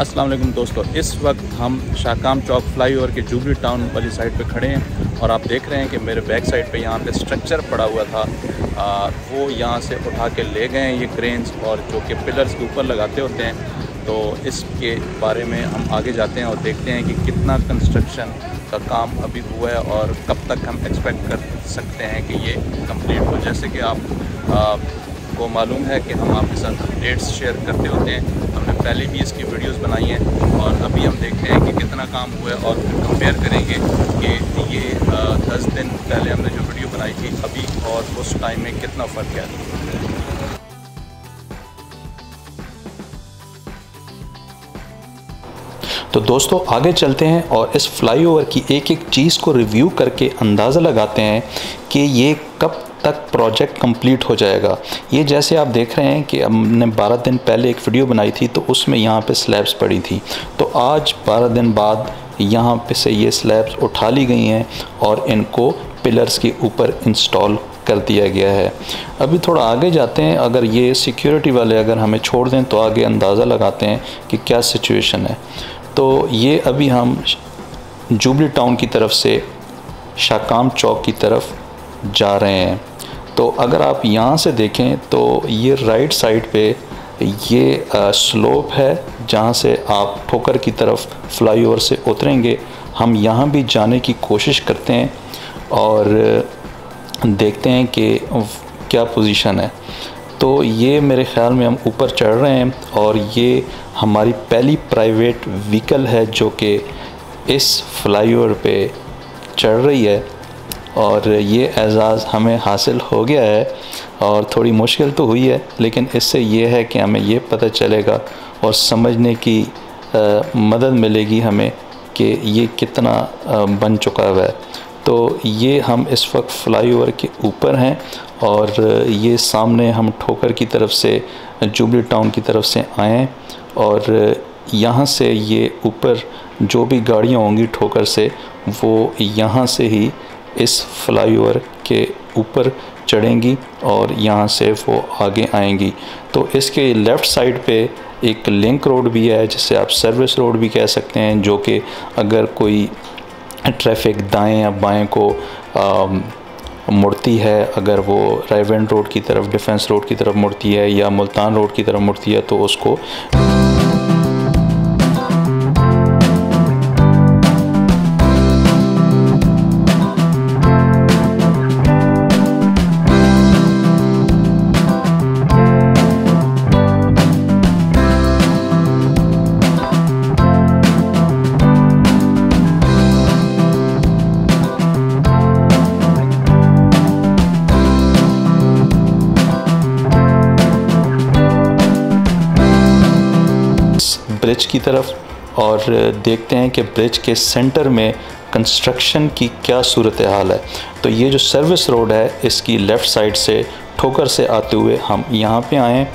अस्सलाम वालेकुम दोस्तों, इस वक्त हम शाहकाम चौक फ्लाईओवर के जूबरी टाउन वाली साइड पे खड़े हैं और आप देख रहे हैं कि मेरे बैक साइड पे यहाँ पे स्ट्रक्चर पड़ा हुआ था, वो यहाँ से उठा के ले गए हैं ये क्रेन्स और जो कि पिलर्स के ऊपर लगाते होते हैं। तो इसके बारे में हम आगे जाते हैं और देखते हैं कि कितना कंस्ट्रक्शन का काम अभी हुआ है और कब तक हम एक्सपेक्ट कर सकते हैं कि ये कम्प्लीट हो। जैसे कि आपको मालूम है कि हम आपके साथ अपडेट्स शेयर करते होते हैं, हमने पहले भी इसकी वीडियोस बनाई हैं और अभी हम देखते हैं कि कितना काम हुआ है और फिर कंपेयर करेंगे कि ये 10 दिन पहले हमने जो वीडियो बनाई थी अभी और उस टाइम में कितना फ़र्क है। तो दोस्तों आगे चलते हैं और इस फ्लाईओवर की एक एक चीज़ को रिव्यू करके अंदाज़ा लगाते हैं कि ये कब तक प्रोजेक्ट कंप्लीट हो जाएगा। ये जैसे आप देख रहे हैं कि हमने 12 दिन पहले एक वीडियो बनाई थी तो उसमें यहाँ पे स्लैब्स पड़ी थी, तो आज 12 दिन बाद यहाँ पे से ये स्लैब्स उठा ली गई हैं और इनको पिलर्स के ऊपर इंस्टॉल कर दिया गया है। अभी थोड़ा आगे जाते हैं, अगर ये सिक्योरिटी वाले अगर हमें छोड़ दें तो आगे अंदाज़ा लगाते हैं कि क्या सिचुएशन है। तो ये अभी हम जूबली टाउन की तरफ से शाहकाम चौक की तरफ जा रहे हैं। तो अगर आप यहाँ से देखें तो ये राइट साइड पे ये स्लोप है जहाँ से आप ठोकर की तरफ फ्लाईओवर से उतरेंगे। हम यहाँ भी जाने की कोशिश करते हैं और देखते हैं कि क्या पोजीशन है। तो ये मेरे ख़्याल में हम ऊपर चढ़ रहे हैं और ये हमारी पहली प्राइवेट व्हीकल है जो कि इस फ्लाईओवर पे चढ़ रही है और ये एजाज़ हमें हासिल हो गया है। और थोड़ी मुश्किल तो हुई है लेकिन इससे ये है कि हमें ये पता चलेगा और समझने की मदद मिलेगी हमें कि ये कितना बन चुका हुआ है। तो ये हम इस वक्त फ्लाईओवर के ऊपर हैं और ये सामने हम ठोकर की तरफ से जुबली टाउन की तरफ से आए हैं और यहाँ से ये ऊपर जो भी गाड़ियाँ होंगी ठोकर से वो यहाँ से ही इस फ्लाईओवर के ऊपर चढ़ेंगी और यहाँ से वो आगे आएंगी। तो इसके लेफ़्ट साइड पे एक लिंक रोड भी है जिसे आप सर्विस रोड भी कह सकते हैं, जो कि अगर कोई ट्रैफिक दाएं या बाएं को मुड़ती है, अगर वो रेवन रोड की तरफ, डिफेंस रोड की तरफ मुड़ती है या मुल्तान रोड की तरफ मुड़ती है तो उसको ब्रिज की तरफ, और देखते हैं कि ब्रिज के सेंटर में कंस्ट्रक्शन की क्या सूरत हाल है। तो ये जो सर्विस रोड है इसकी लेफ़्ट साइड से ठोकर से आते हुए हम यहाँ पे आए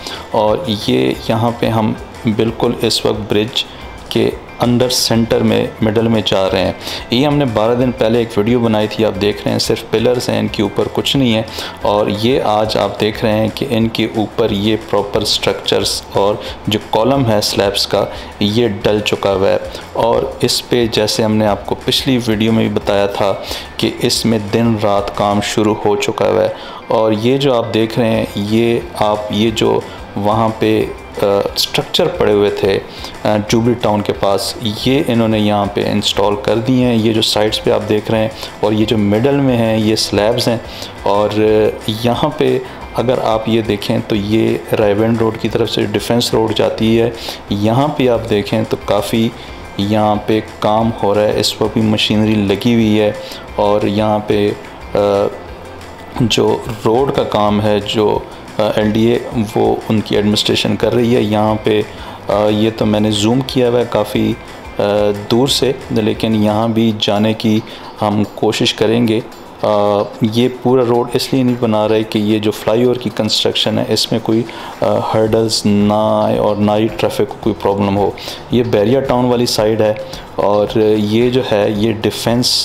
और ये यहाँ पे हम बिल्कुल इस वक्त ब्रिज के अंडर सेंटर में मिडल में जा रहे हैं। ये हमने 12 दिन पहले एक वीडियो बनाई थी, आप देख रहे हैं सिर्फ पिलर्स हैं, इनके ऊपर कुछ नहीं है। और ये आज आप देख रहे हैं कि इनके ऊपर ये प्रॉपर स्ट्रक्चर्स और जो कॉलम है स्लैब्स का ये डल चुका हुआ है। और इस पे जैसे हमने आपको पिछली वीडियो में भी बताया था कि इसमें दिन रात काम शुरू हो चुका हुआ है। और ये जो आप देख रहे हैं ये आप ये जो वहाँ पे स्ट्रक्चर पड़े हुए थे जूबली टाउन के पास, ये इन्होंने यहाँ पे इंस्टॉल कर दिए हैं। ये जो साइड्स पे आप देख रहे हैं और ये जो मिडल में हैं ये स्लैब्स हैं। और यहाँ पे अगर आप ये देखें तो ये रेवन रोड की तरफ से डिफेंस रोड जाती है, यहाँ पे आप देखें तो काफ़ी यहाँ पे काम हो रहा है, इस पर भी मशीनरी लगी हुई है। और यहाँ पे जो रोड का काम है जो एलडीए वो उनकी एडमिनिस्ट्रेशन कर रही है। यहाँ पे ये तो मैंने जूम किया हुआ है काफ़ी दूर से, लेकिन यहाँ भी जाने की हम कोशिश करेंगे। ये पूरा रोड इसलिए नहीं बना रहे कि ये जो फ्लाईओवर की कंस्ट्रक्शन है इसमें कोई हर्डल्स ना आए और ना ही ट्रैफिक को कोई प्रॉब्लम हो। ये बहरिया टाउन वाली साइड है और ये जो है ये डिफेंस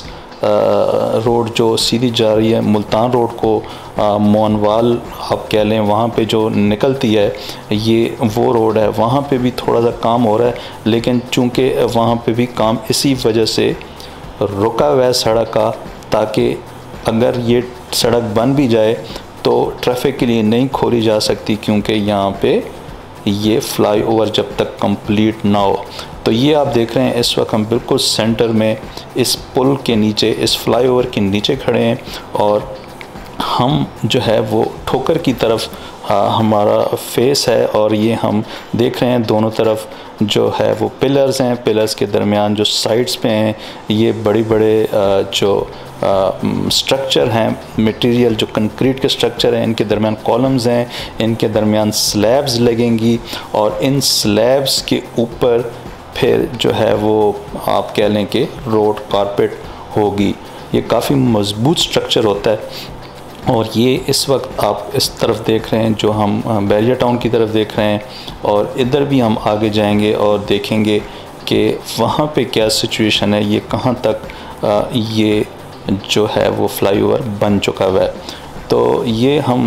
रोड जो सीधी जा रही है मुल्तान रोड को मोनवाल हब कह लें, वहाँ पे जो निकलती है ये वो रोड है, वहाँ पे भी थोड़ा सा काम हो रहा है, लेकिन चूँकि वहाँ पे भी काम इसी वजह से रुका हुआ है सड़क का, ताकि अगर ये सड़क बन भी जाए तो ट्रैफिक के लिए नहीं खोली जा सकती, क्योंकि यहाँ पे ये फ्लाईओवर जब तक कंप्लीट ना हो। तो ये आप देख रहे हैं इस वक्त हम बिल्कुल सेंटर में इस पुल के नीचे, इस फ्लाईओवर के नीचे खड़े हैं और हम जो है वो ठोकर की तरफ हमारा फेस है और ये हम देख रहे हैं दोनों तरफ जो है वो पिलर्स हैं, पिलर्स के दरमियान जो साइड्स पे हैं ये बड़े बड़े जो स्ट्रक्चर हैं, मटेरियल जो कंक्रीट के स्ट्रक्चर हैं, इनके दरमियान कॉलम्स हैं, इनके दरमियान स्लैब्स लगेंगी और इन स्लैब्स के ऊपर फिर जो है वो आप कह लें कि रोड कारपेट होगी। ये काफ़ी मजबूत स्ट्रक्चर होता है और ये इस वक्त आप इस तरफ देख रहे हैं जो हम बहरिया टाउन की तरफ देख रहे हैं और इधर भी हम आगे जाएंगे और देखेंगे कि वहाँ पे क्या सिचुएशन है, ये कहाँ तक ये जो है वो फ्लाईओवर बन चुका हुआ है। तो ये हम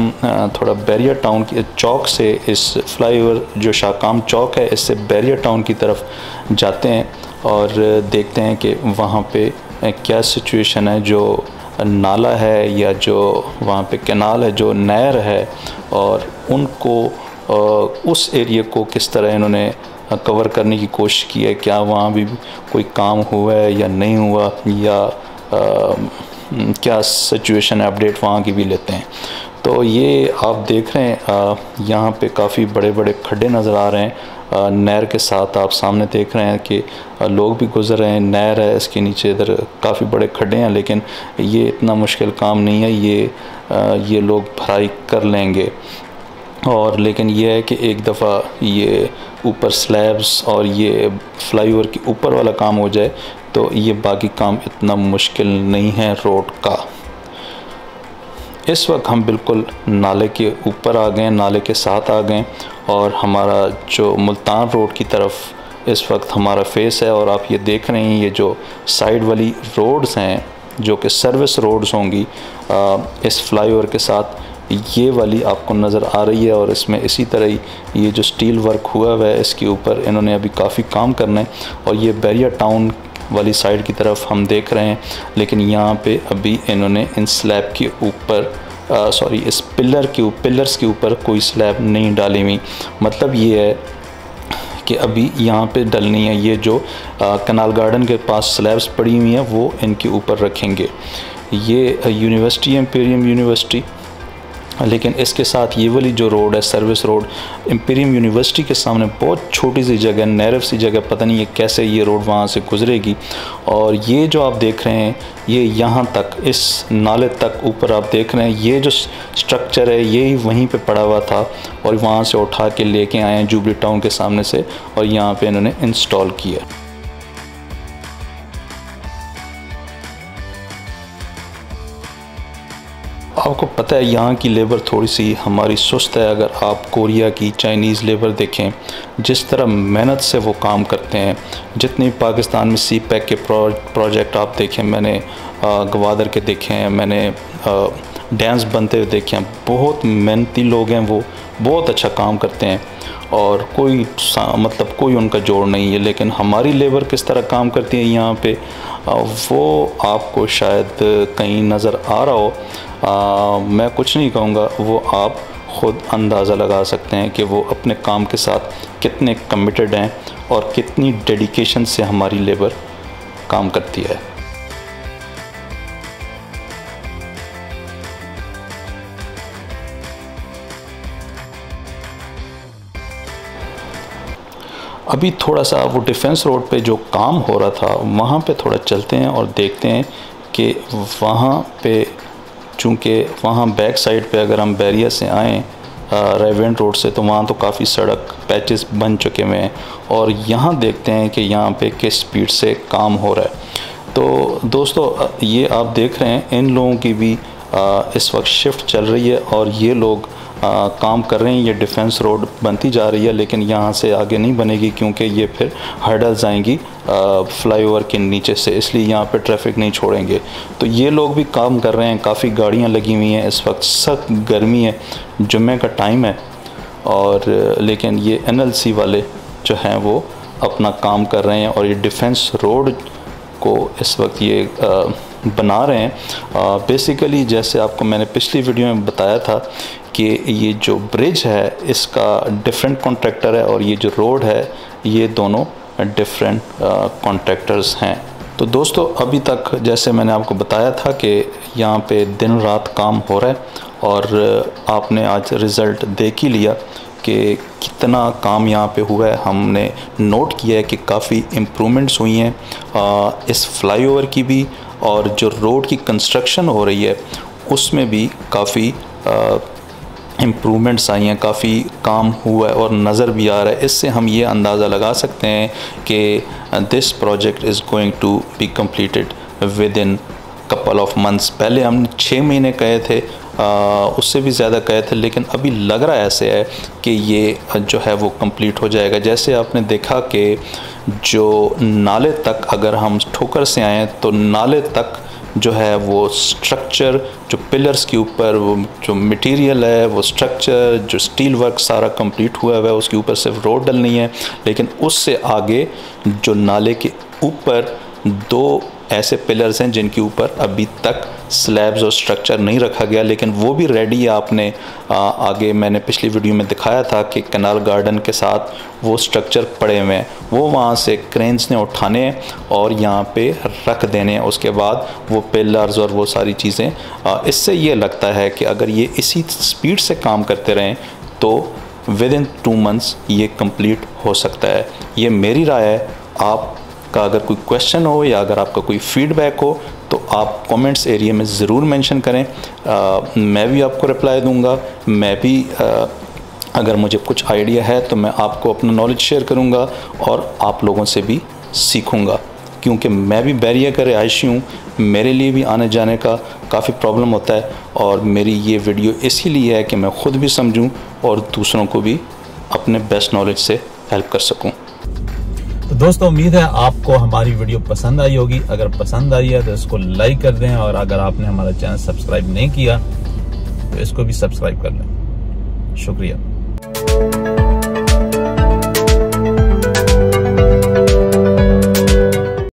थोड़ा बहरिया टाउन के चौक से इस फ्लाईओवर जो शाहकाम चौक है इससे बहरिया टाउन की तरफ जाते हैं और देखते हैं कि वहाँ पे क्या सिचुएशन है। जो नाला है या जो वहाँ पे कनाल है, जो नहर है, और उनको उस एरिया को किस तरह इन्होंने कवर करने की कोशिश की है, क्या वहाँ भी कोई काम हुआ है या नहीं हुआ, या क्या सिचुएशन है, अपडेट वहाँ की भी लेते हैं। तो ये आप देख रहे हैं यहाँ पे काफ़ी बड़े बड़े खड्डे नज़र आ रहे हैं नहर के साथ, आप सामने देख रहे हैं कि लोग भी गुजर रहे हैं, नहर है इसके नीचे इधर काफ़ी बड़े खड्डे हैं, लेकिन ये इतना मुश्किल काम नहीं है, ये लोग भराई कर लेंगे। और लेकिन ये है कि एक दफ़ा ये ऊपर स्लैब्स और ये फ्लाईओवर के ऊपर वाला काम हो जाए तो ये बाकी काम इतना मुश्किल नहीं है रोड का। इस वक्त हम बिल्कुल नाले के ऊपर आ गए, नाले के साथ आ गए और हमारा जो मुल्तान रोड की तरफ इस वक्त हमारा फेस है और आप ये देख रहे हैं ये जो साइड वाली रोड्स हैं जो कि सर्विस रोड्स होंगी इस फ्लाईओवर के साथ, ये वाली आपको नज़र आ रही है और इसमें इसी तरह ही ये जो स्टील वर्क हुआ हुआ है इसके ऊपर इन्होंने अभी काफ़ी काम करना है। और ये बहरिया टाउन वाली साइड की तरफ हम देख रहे हैं, लेकिन यहाँ पे अभी इन्होंने इन स्लैब के ऊपर इस पिलर्स के ऊपर कोई स्लैब नहीं डाली हुई, मतलब ये है कि अभी यहाँ पे डलनी है। ये जो कनाल गार्डन के पास स्लैब्स पड़ी हुई हैं वो इनके ऊपर रखेंगे। ये यूनिवर्सिटी इम्पीरियल यूनिवर्सिटी, लेकिन इसके साथ ये वाली जो रोड है सर्विस रोड, इम्पीरियम यूनिवर्सिटी के सामने बहुत छोटी सी जगह, नैरव सी जगह, पता नहीं ये कैसे ये रोड वहाँ से गुजरेगी। और ये जो आप देख रहे हैं ये यहाँ तक इस नाले तक ऊपर आप देख रहे हैं ये जो स्ट्रक्चर है ये वहीं पे पड़ा हुआ था और वहाँ से उठा के लेके आए हैं जूबरी टाउन के सामने से और यहाँ पर इन्होंने इंस्टॉल किया। आपको पता है यहाँ की लेबर थोड़ी सी हमारी सुस्त है, अगर आप कोरिया की चाइनीज़ लेबर देखें जिस तरह मेहनत से वो काम करते हैं, जितने पाकिस्तान में सी पैक के प्रोजेक्ट आप देखें, मैंने गवादर के देखे हैं, मैंने डैम्स बनते हुए देखे हैं, बहुत मेहनती लोग हैं, वो बहुत अच्छा काम करते हैं और कोई मतलब कोई उनका जोड़ नहीं है। लेकिन हमारी लेबर किस तरह काम करती है यहाँ पे वो आपको शायद कहीं नज़र आ रहा हो, मैं कुछ नहीं कहूँगा, वो आप ख़ुद अंदाज़ा लगा सकते हैं कि वो अपने काम के साथ कितने कमिटेड हैं और कितनी डेडिकेशन से हमारी लेबर काम करती है। अभी थोड़ा सा वो डिफेंस रोड पे जो काम हो रहा था वहाँ पे थोड़ा चलते हैं और देखते हैं कि वहाँ पे, चूँकि वहाँ बैक साइड पे अगर हम बहरिया से आएँ रेवन रोड से तो वहाँ तो काफ़ी सड़क पैचेस बन चुके हुए हैं और यहाँ देखते हैं कि यहाँ पे किस स्पीड से काम हो रहा है। तो दोस्तों ये आप देख रहे हैं इन लोगों की भी इस वक्त शिफ्ट चल रही है और ये लोग काम कर रहे हैं। ये डिफेंस रोड बनती जा रही है लेकिन यहाँ से आगे नहीं बनेगी क्योंकि ये फिर हर्डल्स आएंगी फ्लाईओवर के नीचे से, इसलिए यहाँ पे ट्रैफिक नहीं छोड़ेंगे। तो ये लोग भी काम कर रहे हैं, काफ़ी गाड़ियाँ लगी हुई हैं। इस वक्त सख्त गर्मी है, जुम्मे का टाइम है, और लेकिन ये एनएलसी वाले जो हैं वो अपना काम कर रहे हैं और ये डिफेंस रोड को इस वक्त ये बना रहे हैं। बेसिकली जैसे आपको मैंने पिछली वीडियो में बताया था कि ये जो ब्रिज है इसका डिफरेंट कॉन्ट्रैक्टर है और ये जो रोड है ये दोनों डिफरेंट कॉन्ट्रैक्टर्स हैं। तो दोस्तों अभी तक जैसे मैंने आपको बताया था कि यहाँ पे दिन रात काम हो रहा है और आपने आज रिज़ल्ट देख ही लिया कि कितना काम यहाँ पे हुआ है। हमने नोट किया है कि काफ़ी इम्प्रूवमेंट्स हुई हैं इस फ्लाईओवर की भी, और जो रोड की कंस्ट्रक्शन हो रही है उसमें भी काफ़ी इम्प्रूवमेंट्स आई हैं, काफ़ी काम हुआ है और नज़र भी आ रहा है। इससे हम ये अंदाज़ा लगा सकते हैं कि this project is going to be completed within couple of months. पहले हम 6 महीने कहे थे, उससे भी ज़्यादा कहे थे, लेकिन अभी लग रहा है ऐसे है कि ये जो है वो कंप्लीट हो जाएगा। जैसे आपने देखा कि जो नाले तक, अगर हम ठोकर से आएँ तो नाले तक जो है वो स्ट्रक्चर, जो पिलर्स के ऊपर वो जो मटेरियल है, वो स्ट्रक्चर, जो स्टील वर्क सारा कंप्लीट हुआ है, उसके ऊपर सिर्फ रोड डलनी है। लेकिन उससे आगे जो नाले के ऊपर 2 ऐसे पिलर्स हैं जिनके ऊपर अभी तक स्लैब्स और स्ट्रक्चर नहीं रखा गया, लेकिन वो भी रेडी है। आपने आगे मैंने पिछली वीडियो में दिखाया था कि कनाल गार्डन के साथ वो स्ट्रक्चर पड़े हुए हैं, वो वहाँ से क्रेन्स ने उठाने हैं और यहाँ पे रख देने हैं। उसके बाद वो पिलर्स और वो सारी चीज़ें, इससे ये लगता है कि अगर ये इसी स्पीड से काम करते रहें तो विदिन 2 मंथ्स ये कम्प्लीट हो सकता है। ये मेरी राय है। आप का अगर कोई क्वेश्चन हो या अगर आपका कोई फीडबैक हो तो आप कमेंट्स एरिया में ज़रूर मेंशन करें, मैं भी आपको रिप्लाई दूंगा। मैं भी अगर मुझे कुछ आइडिया है तो मैं आपको अपना नॉलेज शेयर करूंगा और आप लोगों से भी सीखूंगा, क्योंकि मैं भी बहरिया का रिहायशी हूँ, मेरे लिए भी आने जाने का काफ़ी प्रॉब्लम होता है। और मेरी ये वीडियो इसीलिए है कि मैं ख़ुद भी समझूँ और दूसरों को भी अपने बेस्ट नॉलेज से हेल्प कर सकूँ। तो दोस्तों उम्मीद है आपको हमारी वीडियो पसंद आई होगी। अगर पसंद आई है तो इसको लाइक कर दें, और अगर आपने हमारा चैनल सब्सक्राइब नहीं किया तो इसको भी सब्सक्राइब कर लें। शुक्रिया।